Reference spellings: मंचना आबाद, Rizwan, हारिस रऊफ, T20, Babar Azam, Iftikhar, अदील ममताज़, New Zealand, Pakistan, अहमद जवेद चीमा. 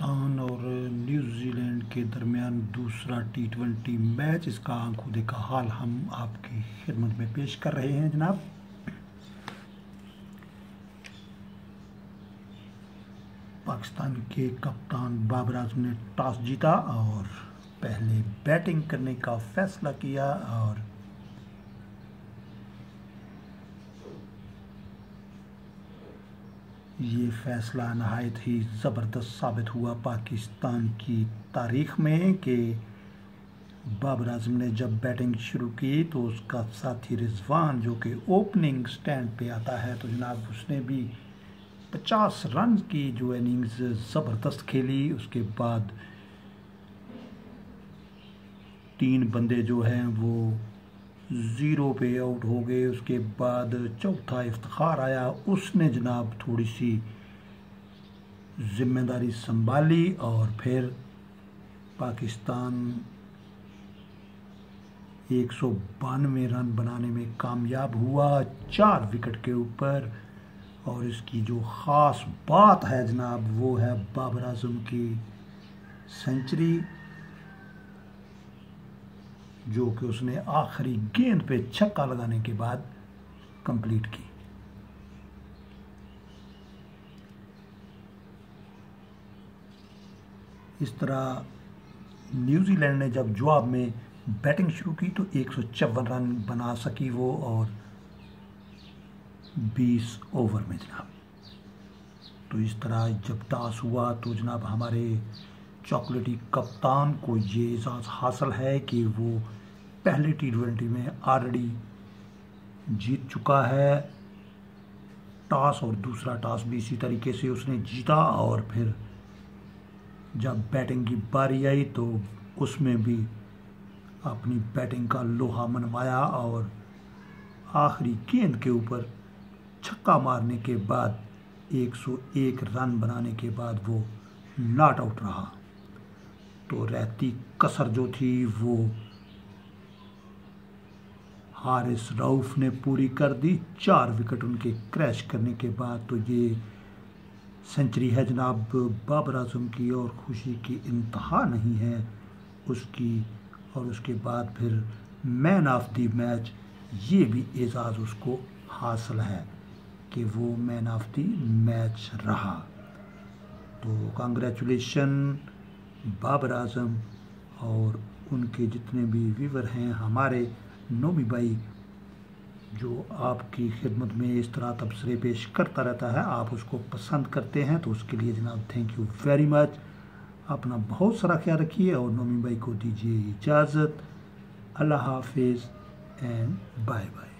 पाकिस्तान और न्यूजीलैंड के दरमियान दूसरा T20 मैच, इसका आंखों देखा हाल हम आपकी खिदमत में पेश कर रहे हैं जनाब। पाकिस्तान के कप्तान बाबर आजम ने टॉस जीता और पहले बैटिंग करने का फैसला किया और ये फैसला नहायत ही ज़बरदस्त साबित हुआ पाकिस्तान की तारीख में कि बाबर आजम ने जब बैटिंग शुरू की तो उसका साथी रिजवान जो कि ओपनिंग स्टैंड पे आता है तो जनाब उसने भी 50 रन की जो इनिंग्स ज़बरदस्त खेली। उसके बाद 3 बंदे जो हैं वो 0 पे आउट हो गए। उसके बाद चौथा इफ्तिखार आया, उसने जनाब थोड़ी सी जिम्मेदारी संभाली और फिर पाकिस्तान 192 रन बनाने में कामयाब हुआ 4 विकेट के ऊपर। और इसकी जो ख़ास बात है जनाब वो है बाबर आजम की सेंचुरी जो कि उसने आखिरी गेंद पे छक्का लगाने के बाद कंप्लीट की। इस तरह न्यूजीलैंड ने जब जवाब में बैटिंग शुरू की तो 154 रन बना सकी वो और 20 ओवर में जनाब। तो इस तरह जब टॉस हुआ तो जनाब हमारे चॉकलेटी कप्तान को ये एजाज़ हासिल है कि वो पहले T20 में ऑलरेडी जीत चुका है टॉस और दूसरा टॉस भी इसी तरीके से उसने जीता। और फिर जब बैटिंग की बारी आई तो उसमें भी अपनी बैटिंग का लोहा मनवाया और आखिरी गेंद के ऊपर छक्का मारने के बाद 101 रन बनाने के बाद वो नॉट आउट रहा। तो रहती कसर जो थी वो हारिस रऊफ ने पूरी कर दी 4 विकेट उनके क्रैश करने के बाद। तो ये सेंचुरी है जनाब बाबर आजम की और खुशी की इंतहा नहीं है उसकी। और उसके बाद फिर मैन ऑफ द मैच ये भी एजाज़ उसको हासिल है कि वो मैन ऑफ द मैच रहा। तो कांग्रेचुलेशन बाबर आजम और उनके जितने भी व्यूवर हैं हमारे नोमी भाई जो आपकी खिदमत में इस तरह तबसरे पेश करता रहता है, आप उसको पसंद करते हैं तो उसके लिए जनाब थैंक यू वेरी मच। अपना बहुत सारा ख्याल रखिए और नोमी भाई को दीजिए इजाज़त। अल्लाह हाफिज़ एंड बाय बाय।